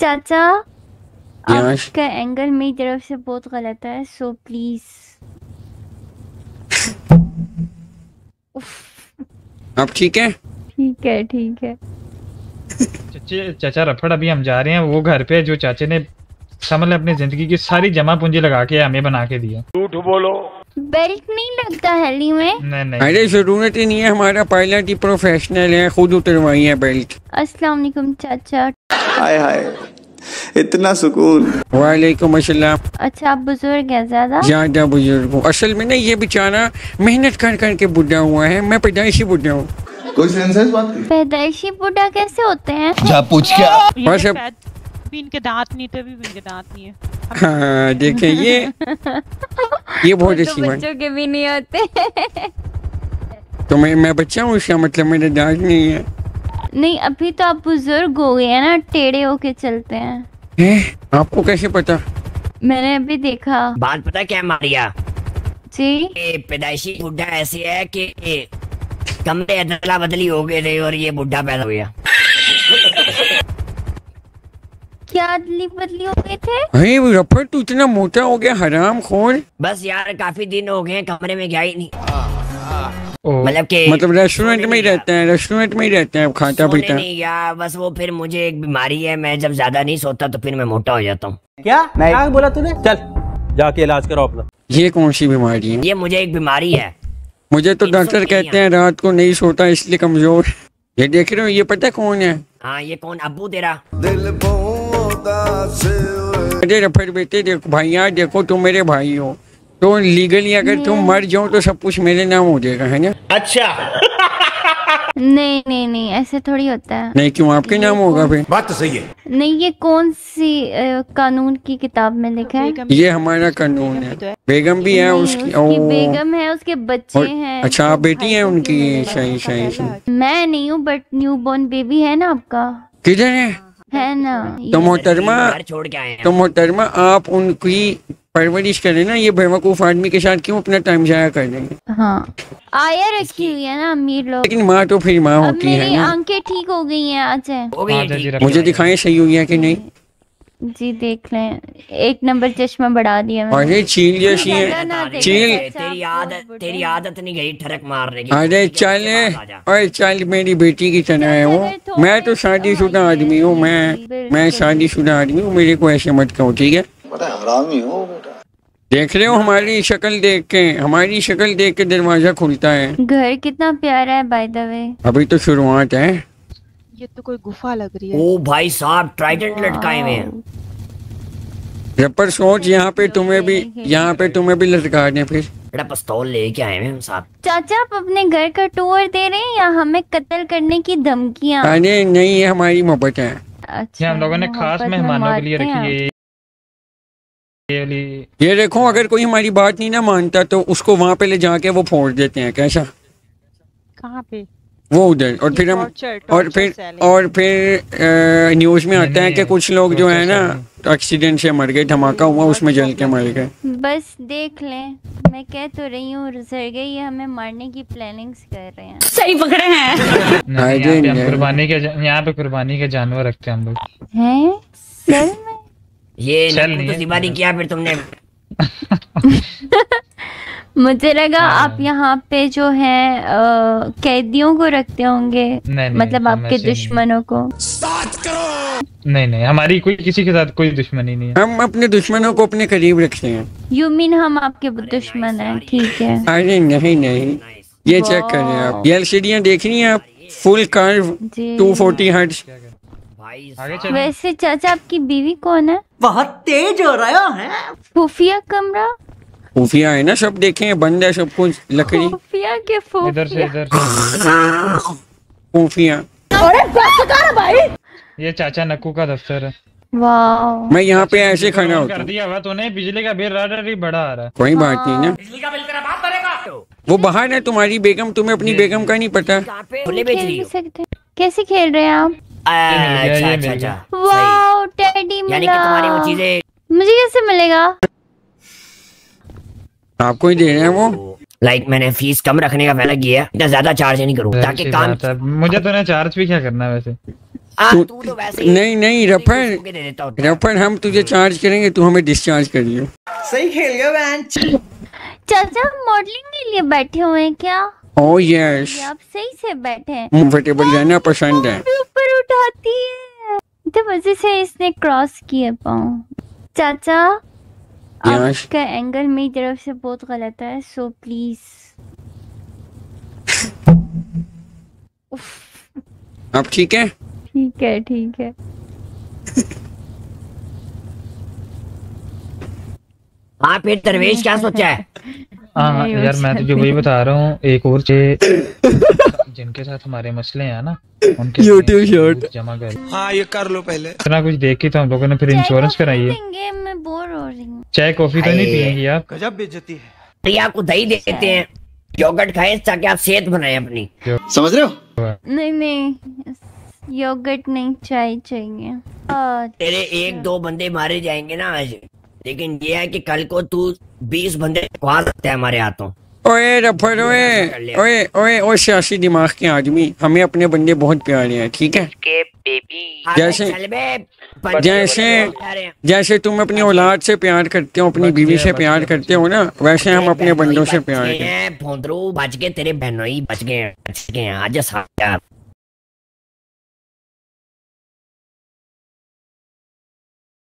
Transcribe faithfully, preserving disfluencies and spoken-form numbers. चाचा आपका एंगल मेरी तरफ से बहुत गलत है, सो प्लीज। आप ठीक है? ठीक है ठीक है। चाचा चाचा रफड़, अभी हम जा रहे हैं वो घर पे जो चाचे ने समझ ले अपनी जिंदगी की सारी जमा पूंजी लगा के हमें बना के दिया। झूठ बोलो। बेल्ट नहीं लगता हेली में? नहीं नहीं। अरे जरूरत ही नहीं है, हमारा पायलट ही प्रोफेशनल है, खुद उतरवाई है बेल्ट। अस्सलाम वालेकुम चाचा। हाय हाय, इतना सुकून। वालेकुम अस्सलाम। अच्छा आप बुजुर्ग है? ज्यादा ज्यादा बुजुर्ग हूँ। असल में ना ये बेचारा मेहनत कर करके बुढ़ा हुआ है, मैं पैदाइशी बुढ़ा हूँ। कोई सेंस है इस बात की? पैदाइशी बुढ़ा कैसे होते हैं? जा पूछ क्या? इनके दांत नहीं थे भी, इनके दांत नहीं है। हाँ देखें ये ये बहुत अच्छी बात। बच्चों के भी नहीं होते। तो मैं मैं बच्चा हूँ, इसका मतलब मेरे दांत नहीं है। नहीं अभी तो आप बुजुर्ग हो गए हैं ना, टेढ़े होके चलते हैं। है? आपको कैसे पता? मैंने अभी देखा। बात पता क्या मारिया जी, पैदाइशी बुढ़ा ऐसी है कि कमरे अदला बदली हो गए थे और ये बुढ़ा पैदा हुआ। क्या अदली बदली हो गए थे? अरे रफड़ तू इतना मोटा हो गया हराम खोर। बस यार काफी दिन हो गए कमरे में गया ही नहीं। मतलब के मतलब रेस्टोरेंट में ही रहते हैं, रेस्टोरेंट में ही रहते हैं, खाता पीता नहीं यार। बस वो फिर मुझे एक बीमारी है, मैं जब ज्यादा नहीं सोता तो फिर मैं मोटा हो जाता हूँ। क्या मैं क्या बोला तूने? चल जाके इलाज करो अपना। ये कौन सी बीमारी है? ये मुझे एक बीमारी है। मुझे तो डॉक्टर कहते हैं रात को नहीं सोता इसलिए कमजोर। ये देख रहे हो ये पता कौन है? हाँ ये कौन? अबू तेरा। अरे रफड़ बेटे देखो, भैया देखो तुम मेरे भाई हो तो लीगली अगर तुम मर जाओ तो सब कुछ मेरे नाम हो जाएगा, है ना? अच्छा। नहीं नहीं नहीं ऐसे थोड़ी होता है। नहीं क्यों? आपके नाम होगा फिर। बात तो सही है। नहीं ये कौन सी आ, कानून की किताब में लिखा है? ये हमारा कानून है। बेगम भी है उसकी, उसकी बेगम है, उसके बच्चे हैं। अच्छा आप बेटी है उनकी? सही सही। मैं नहीं हूँ बट न्यू बॉर्न बेबी है ना आपका। किधर है? है ना। तो मोहतरमा छोड़ के आए, तो मोहतरमा आप उनकी परवरिश करें ना, ये बेवकूफ आदमी के साथ क्यों अपना टाइम जाया कर लेंगे। हाँ आया रखी हुई है ना अमीर लोग, लेकिन माँ तो फिर माँ होती है ना। मेरी आंखें ठीक हो गई हैं आज है। मुझे दिखाएं सही हुई है कि नहीं। जी देख लें, एक नंबर चश्मा बढ़ा दिया मैंने। अरे चील जैसी है, चील। तेरी आदत तेरी आदत नहीं गई ठरक मारने की। अरे चल और चल, मेरी बेटी की तरह है वो। मैं तो शादीशुदा आदमी हूँ, मैं मैं शादीशुदा आदमी हूँ, मेरे को ऐसे मत कहो ठीक है। देख रहे हो हमारी शक्ल देख के, हमारी शक्ल देख के दरवाजा खुलता है। घर कितना प्यारा है बाय द वे। अभी तो शुरुआत है। ये तो कोई गुफा लग रही है। ओ भाई साहब ट्राइडेंट लटकाए हुए हैं। रपर सोच यहाँ पे तुम्हें भी यहाँ पे तुम्हें भी लटका दें फिर। बड़ा पिस्तौल लेके आए हैं हम साहब। चाचा आप अपने घर का टूर दे रहे हैं या हमें कत्ल करने की धमकियाँ? अरे नहीं ये हमारी मोहब्बत है। अच्छा हम लोगों ने खास मेहमानों के लिए रखी है ये। देखो अगर कोई हमारी बात नहीं ना मानता तो उसको वहाँ पे ले जाके वो फोड़ देते हैं। कैसा? कहाँ पे? वो उधर। और फिर हम और फिर और फिर न्यूज में आता है कि कुछ लोग जो है ना एक्सीडेंट से मर गए, धमाका हुआ उसमें जल के मर गए। बस देख लें, मैं कह तो रही हूँ ये हमें मारने की प्लानिंग्स कर रहे हैं। सही पकड़े हैं। कुर्बानी के यहाँ पे कुर्बानी के जानवर रखते हैं हम लोग। है ये तो किया फिर तुमने। मुझे लगा आप यहाँ पे जो है आ, कैदियों को रखते होंगे। नहीं, नहीं, मतलब आपके दुश्मनों को। नहीं नहीं हमारी कोई किसी के साथ कोई दुश्मनी नहीं है, हम अपने दुश्मनों को अपने करीब रखते हैं। यू मीन हम आपके दुश्मन हैं? ठीक है। अरे नहीं नहीं ये चेक करें आप, ये एलसीडियाँ देख रही हैं आप? Full curve two forty hertz. वैसे चाचा आपकी बीवी कौन है? बहुत तेज हो रहा है। खुफिया कमरा खुफिया है ना, सब देखे हैं बंद है सब कुछ। लकड़ी खुफिया के इधर से इधर खुफिया। अरे भाई ये चाचा नक्कू का दफ्तर है। वाह मैं यहाँ पे ऐसे खड़ा हूँ। कर दिया हुआ तूने, बिजली का बिल ऑर्डर बड़ा आ रहा है। कोई बात नहीं ना, बिजली का बिल तेरा बाप भरेगा। वो बाहर है तुम्हारी बेगम, तुम्हें अपनी बेगम का नहीं पता। कैसे खेल रहे हैं आप? अच्छा अच्छा अच्छा। वाओ टेडी मिला। तुम्हारी वो चीजें मुझे कैसे मिलेगा? आपको ही दे रहे हैं वो। लाइक मैंने फीस कम रखने का फैसला किया, इतना ज्यादा चार्ज नहीं करूँगा ताकि काम। मुझे तो ना चार्ज भी क्या करना है वैसे। आ, तो, तू तो वैसे नहीं नहीं रफन रफन हम तुझे चार्ज करेंगे, तू हमें डिस्चार्ज करियो। सही खेल गया बहन। चाचा मॉडलिंग के लिए बैठे हुए हैं क्या? ओ यस, आप सही से बैठे हैं। कंफर्टेबल रहना पसंद है। ऊपर उठाती है तो वजह से इसने क्रॉस किए पाँव। चाचा आपका एंगल मेरी तरफ से बहुत गलत है, सो प्लीज। आप ठीक है? ठीक है ठीक है। आप ये दरवेश क्या सोचा है? हाँ यार मैं तुझे वही बता रहा हूँ। एक और जिनके साथ हमारे मसले हैं ना, उनके यूट्यूब शॉर्ट जमा कर। हाँ ये कर लो पहले। इतना कुछ देख के तो हम लोगों ने फिर इंश्योरेंस कराई है। मैं बोर हो रही हूँ। चाय कॉफी तो नहीं पियेंगी आप? गजब बेइज्जती है। तो ये आपको दही देते हैं, योगर्ट खाएं ताकि आप सेहत बनाए अपनी, समझ रहे हो? नहीं नहीं योगर्ट नहीं, चाय चाहिए। तेरे एक दो बंदे मारे जाएंगे ना आज, लेकिन ये है कि कल को तू बीस बंदे खा सकता है हमारे हाथों। ओए रफर ओए ओए ओए ओ सियासी दिमाग के आदमी, हमें अपने बंदे बहुत प्यारे हैं ठीक है। जैसे जैसे जैसे तुम अपनी औलाद से प्यार करते हो, अपनी बीवी से प्यार करते हो ना, वैसे हम अपने बंदों से प्यार करते हैं। तेरे बहनोई बच गए, आज